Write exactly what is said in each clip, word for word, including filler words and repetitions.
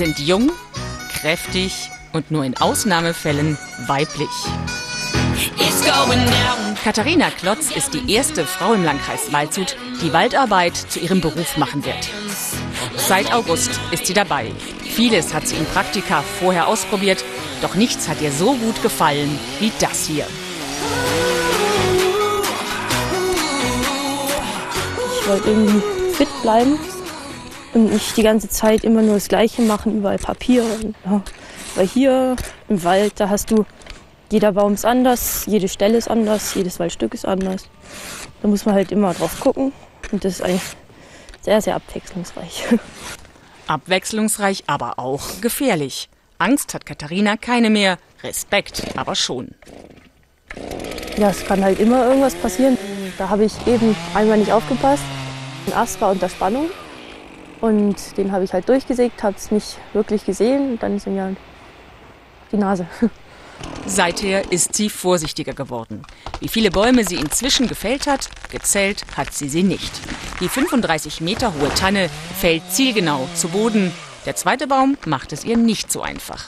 sind jung, kräftig und nur in Ausnahmefällen weiblich. Katharina Klotz ist die erste Frau im Landkreis Waldshut, die Waldarbeit zu ihrem Beruf machen wird. Seit August ist sie dabei. Vieles hat sie in Praktika vorher ausprobiert, doch nichts hat ihr so gut gefallen wie das hier. Ich wollte irgendwie fit bleiben und nicht die ganze Zeit immer nur das Gleiche machen, überall Papier. Weil hier im Wald, da hast du, jeder Baum ist anders, jede Stelle ist anders, jedes Waldstück ist anders. Da muss man halt immer drauf gucken und das ist eigentlich sehr, sehr abwechslungsreich. Abwechslungsreich, aber auch gefährlich. Angst hat Katharina keine mehr, Respekt aber schon. Ja, es kann halt immer irgendwas passieren. Da habe ich eben einmal nicht aufgepasst. Ein Ast war unter Spannung und den habe ich halt durchgesägt, habe es nicht wirklich gesehen und dann ist mir die Nase. Seither ist sie vorsichtiger geworden. Wie viele Bäume sie inzwischen gefällt hat, gezählt hat sie sie nicht. Die fünfunddreißig Meter hohe Tanne fällt zielgenau zu Boden. Der zweite Baum macht es ihr nicht so einfach.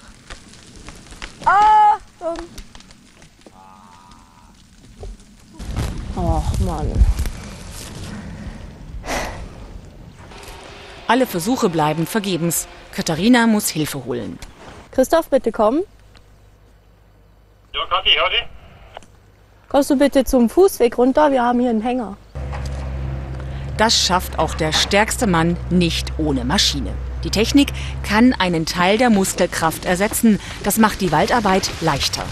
Ah, ach Mann. Alle Versuche bleiben vergebens. Katharina muss Hilfe holen. Christoph, bitte komm. Ja, Kathi, hör dich. Kommst du bitte zum Fußweg runter? Wir haben hier einen Hänger. Das schafft auch der stärkste Mann nicht ohne Maschine. Die Technik kann einen Teil der Muskelkraft ersetzen. Das macht die Waldarbeit leichter.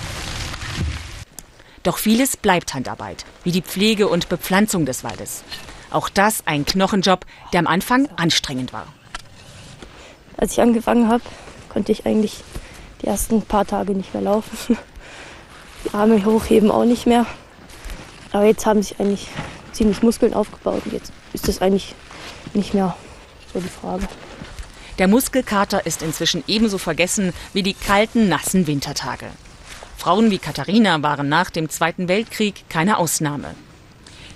Doch vieles bleibt Handarbeit, wie die Pflege und Bepflanzung des Waldes. Auch das ein Knochenjob, der am Anfang anstrengend war. Als ich angefangen habe, konnte ich eigentlich die ersten paar Tage nicht mehr laufen. Die Arme hochheben auch nicht mehr. Aber jetzt haben sich eigentlich ziemlich Muskeln aufgebaut. Und jetzt ist das eigentlich nicht mehr so die Frage. Der Muskelkater ist inzwischen ebenso vergessen wie die kalten, nassen Wintertage. Frauen wie Katharina waren nach dem Zweiten Weltkrieg keine Ausnahme.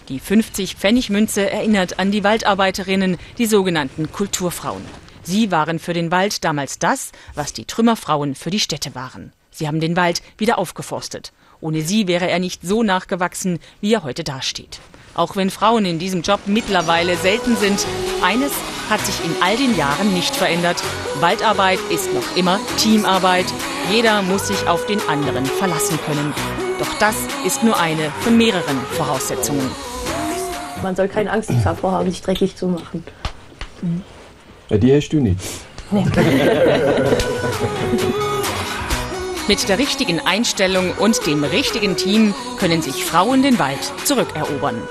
Die fünfzig-Pfennig-Münze erinnert an die Waldarbeiterinnen, die sogenannten Kulturfrauen. Sie waren für den Wald damals das, was die Trümmerfrauen für die Städte waren. Sie haben den Wald wieder aufgeforstet. Ohne sie wäre er nicht so nachgewachsen, wie er heute dasteht. Auch wenn Frauen in diesem Job mittlerweile selten sind, eines hat sich in all den Jahren nicht verändert. Waldarbeit ist noch immer Teamarbeit. Jeder muss sich auf den anderen verlassen können. Doch das ist nur eine von mehreren Voraussetzungen. Man soll keine Angst davor haben, sich dreckig zu machen. Ja, die hast du nicht. Nee. Mit der richtigen Einstellung und dem richtigen Team können sich Frauen den Wald zurückerobern.